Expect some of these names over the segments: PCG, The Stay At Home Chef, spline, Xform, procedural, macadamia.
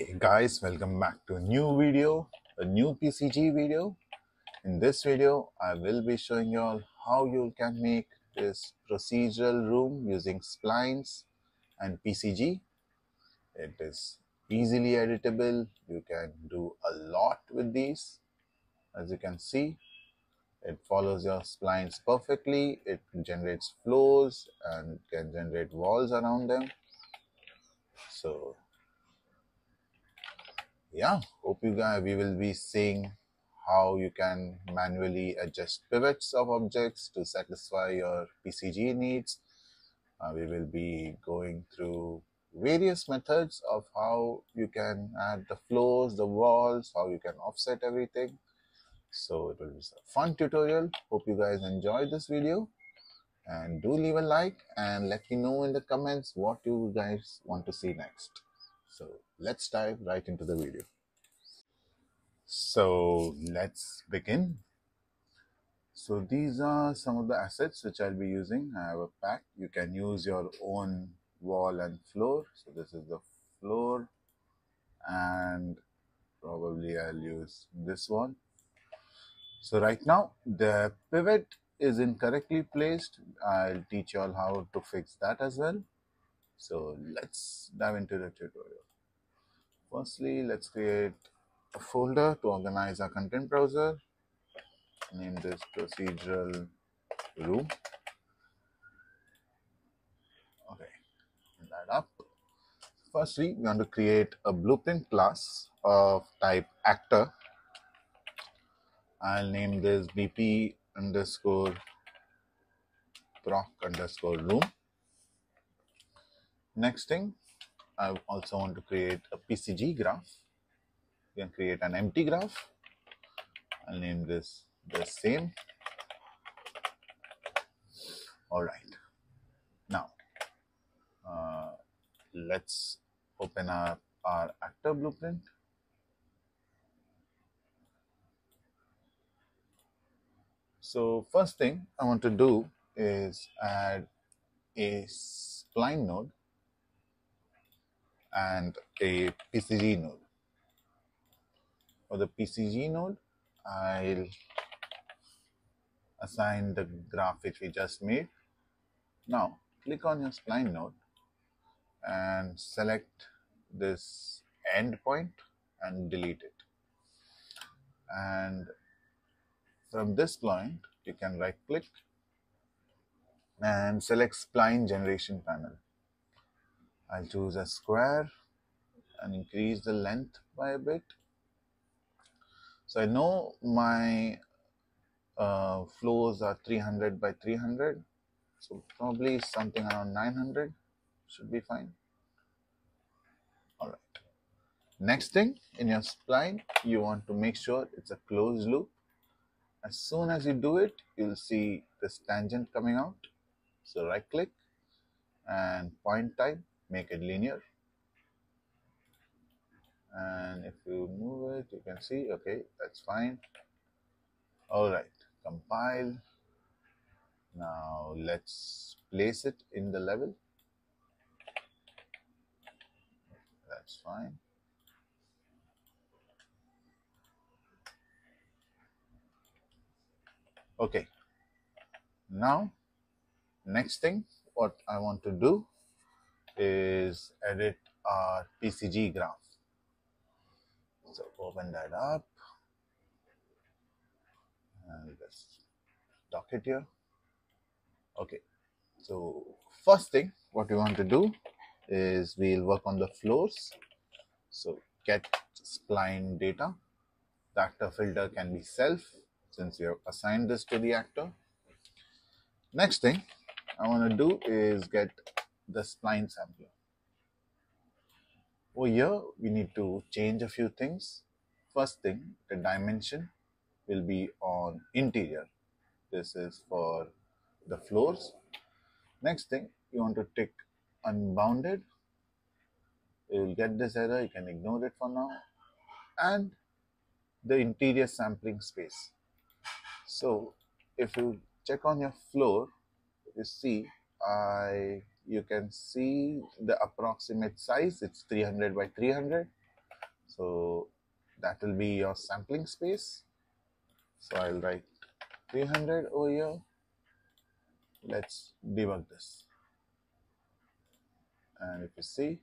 Hey guys, welcome back to a new video, a new PCG video. In this video, I will be showing you all how you can make this procedural room using splines and PCG. It is easily editable. You can do a lot with these. As you can see, it follows your splines perfectly. It generates floors and can generate walls around them. So yeah, hope you guys, we will be seeing how you can manually adjust pivots of objects to satisfy your PCG needs. We will be going through various methods of how you can add the floors, the walls, how you can offset everything. So it will be a fun tutorial. Hope you guys enjoyed this video, and do leave a like and let me know in the comments what you guys want to see next. So let's dive right into the video. So let's begin. So these are some of the assets which I'll be using. I have a pack. You can use your own wall and floor. So this is the floor, and probably I'll use this one. So right now the pivot is incorrectly placed. I'll teach you all how to fix that as well. So let's dive into the tutorial. Firstly, let's create a folder to organize our content browser. Name this procedural room. Okay, open that up. Firstly, we want to create a blueprint class of type actor. I'll name this BP_proc_room. Next thing, I also want to create a PCG graph. You can create an empty graph. I'll name this the same. All right. Now, let's open up our actor blueprint. So first thing I want to do is add a spline node and a PCG node. For the PCG node, I'll assign the graph which we just made. Now, click on your spline node and select this endpoint and delete it. And from this point, you can right click and select spline generation panel. I'll choose a square and increase the length by a bit. So I know my floors are 300 by 300. So probably something around 900 should be fine. All right. Next thing, in your spline, you want to make sure it's a closed loop. As soon as you do it, you'll see this tangent coming out. So right click and point type. Make it linear, and if you move it, you can see, okay, that's fine. All right, compile. Now let's place it in the level. That's fine. Okay, now next thing what I want to do is edit our PCG graph. So open that up and just dock it here. Okay, so first thing what we want to do is we'll work on the floors. So get spline data. The actor filter can be self, since we have assigned this to the actor. Next thing I want to do is get the spline sampler. Over here, we need to change a few things. First thing, the dimension will be on interior. This is for the floors. Next thing, you want to tick unbounded. You will get this error, you can ignore it for now. And the interior sampling space. So if you check on your floor, you see you can see the approximate size, it's 300 by 300. So that will be your sampling space. So I'll write 300 over here. Let's debug this. And if you see,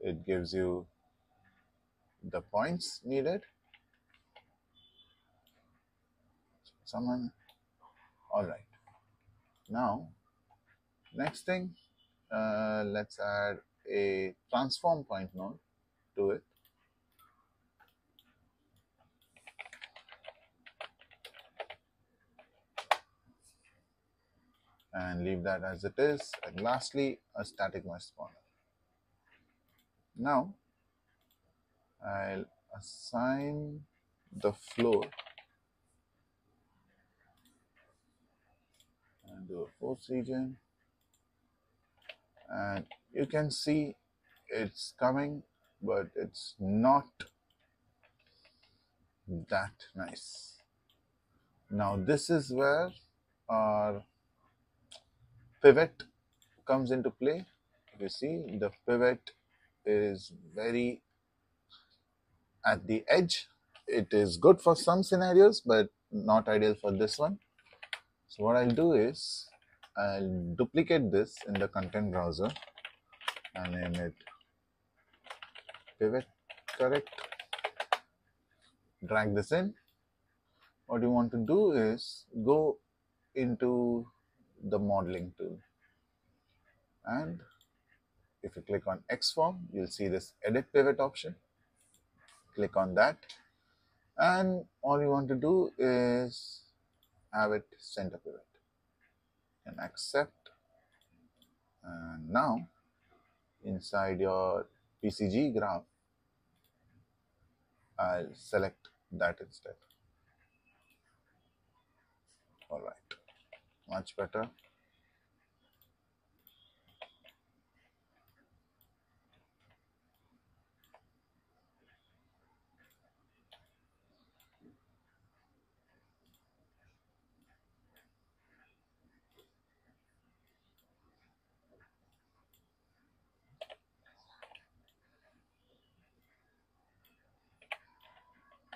it gives you the points needed. Someone, all right. Now, next thing, let's add a transform point node to it. And leave that as it is. And lastly, a static mesh spawner. Now, I'll assign the floor and do a force region. And you can see it's coming, but it's not that nice. Now, this is where our pivot comes into play. You see, the pivot is very at the edge. It is good for some scenarios, but not ideal for this one. So what I'll do is, I'll duplicate this in the content browser and name it pivot correct. Drag this in. What you want to do is go into the modeling tool, and if you click on Xform, you'll see this edit pivot option. Click on that, and all you want to do is have it center pivot and accept. And now inside your PCG graph, I'll select that instead. All right. Much better.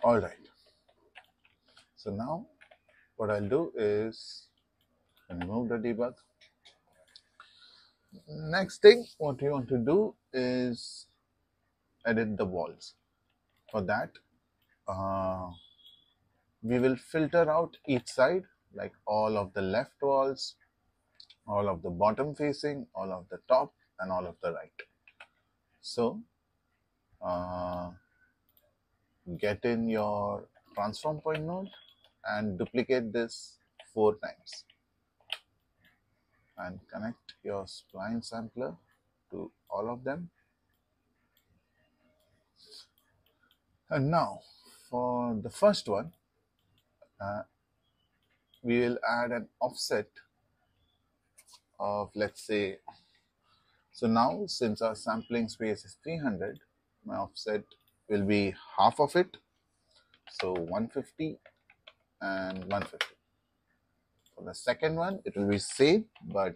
All right. So now what I'll do is remove the debug. Next thing, what you want to do is edit the walls. For that, we will filter out each side, like all of the left walls, all of the bottom facing, all of the top, and all of the right. So, get in your transform point node and duplicate this 4 times. And connect your spline sampler to all of them. And now, for the first one, we will add an offset of, let's say, so now since our sampling space is 300, my offset will be half of it. So 150 and 150. For the second one, it will be same, but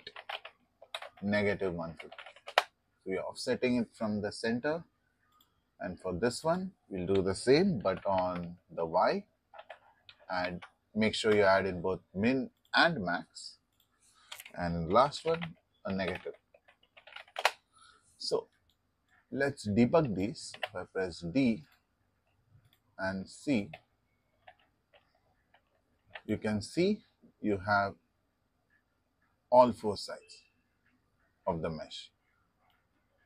negative 150. We are offsetting it from the center. And for this one, we'll do the same, but on the Y. And make sure you add in both min and max. And last one, a negative. So let's debug these. If I press D and C, you can see you have all 4 sides of the mesh.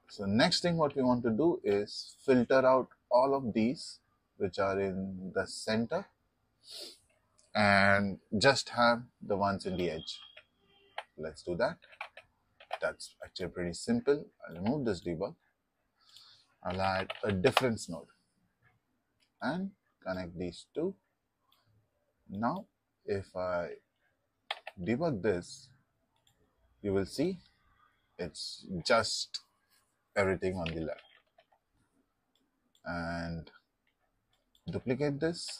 So next thing what we want to do is filter out all of these which are in the center and just have the ones in the edge. Let's do that. That's actually pretty simple. I'll remove this debug. I'll add a difference node and connect these 2. Now if I debug this, you will see it's just everything on the left. And duplicate this.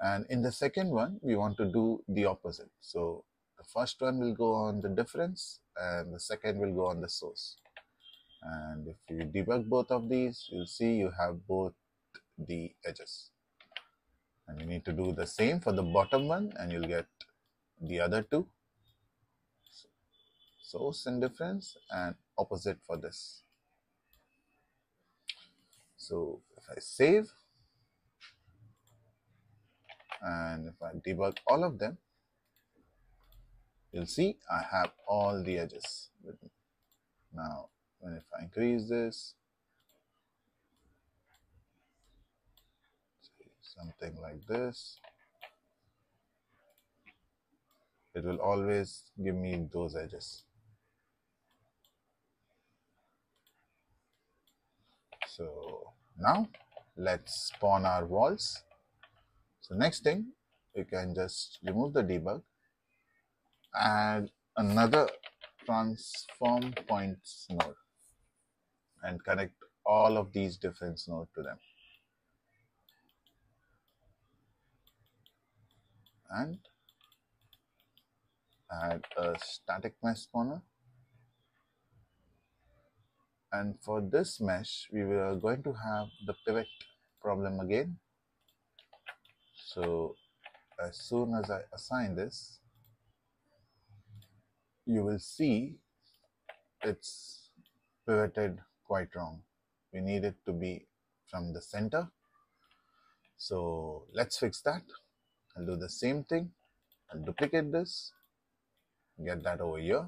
And in the second one, we want to do the opposite. So the first one will go on the difference and the second will go on the source. And if you debug both of these, you'll see you have both the edges. And you need to do the same for the bottom one and you'll get the other two. Source indifference, and opposite for this. So if I save and if I debug all of them, you'll see I have all the edges with me. Now, if I increase this, something like this, it will always give me those edges. So now let's spawn our walls. So next thing, you can just remove the debug, add another transform points node and connect all of these different nodes to them. And add a static mesh spawner. And for this mesh, we are going to have the pivot problem again. So as soon as I assign this, you will see it's pivoted quite wrong. We need it to be from the center. So let's fix that. I'll do the same thing. I'll duplicate this, get that over here.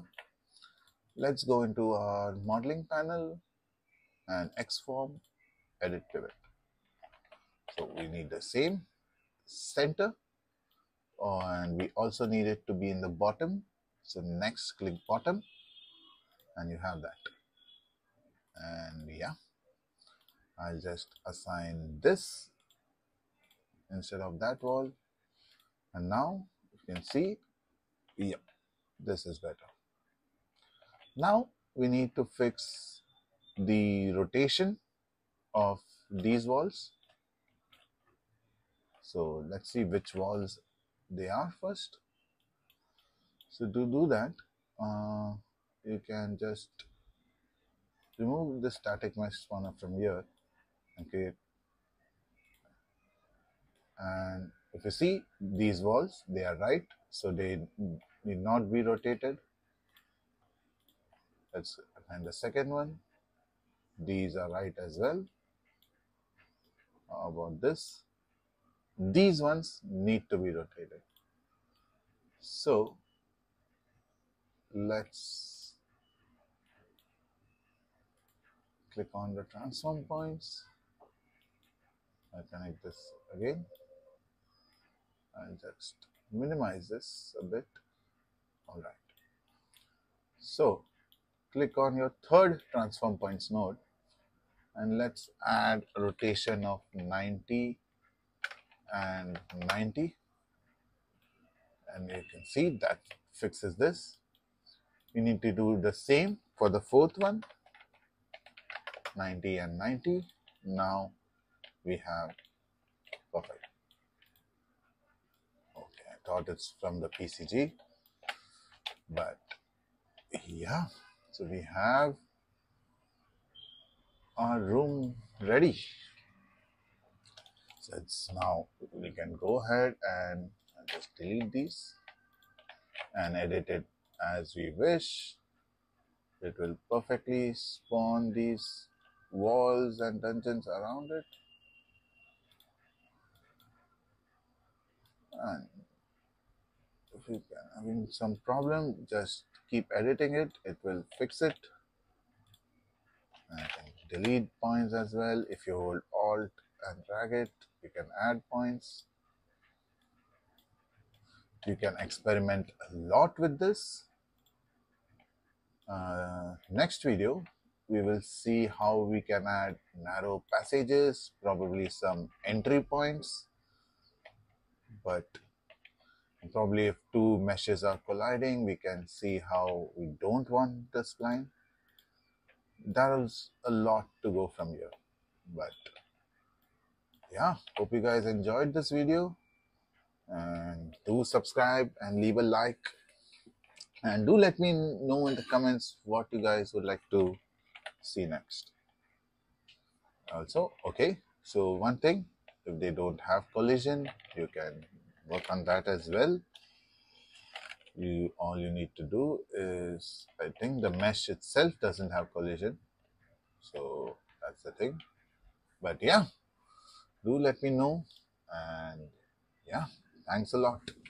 Let's go into our modeling panel and Xform, edit pivot. So we need the same center, and we also need it to be in the bottom. So next, click bottom and you have that. And yeah, I'll just assign this instead of that wall. And now you can see, yep, this is better. Now we need to fix the rotation of these walls. So let's see which walls they are first. So to do that, you can just remove the static mesh spawner from here and create. And if you see these walls, they are right, so they need not be rotated. Let's find the second one. These are right as well. How about this? These ones need to be rotated. So let's click on the transform points. I'll connect this again. I'll just minimize this a bit. All right. So click on your third transform points node and let's add a rotation of 90 and 90. And you can see that fixes this. You need to do the same for the fourth one, 90 and 90. Now we have perfect. Thought it's from the PCG, but yeah, so we have our room ready. So it's now we can go ahead and just delete these and edit it as we wish. It will perfectly spawn these walls and dungeons around it. And if you are having some problem, just keep editing it, it will fix it. And I can delete points as well. If you hold Alt and drag it, you can add points. You can experiment a lot with this. Next video, we will see how we can add narrow passages, probably some entry points. But probably if two meshes are colliding, we can see how we don't want the spline. There is a lot to go from here. But yeah, hope you guys enjoyed this video. And do subscribe and leave a like. And do let me know in the comments what you guys would like to see next. Also, okay, so one thing, if they don't have collision, you can work on that as well. All you need to do is, I think the mesh itself doesn't have collision, so that's the thing. But yeah, do let me know, and yeah, thanks a lot.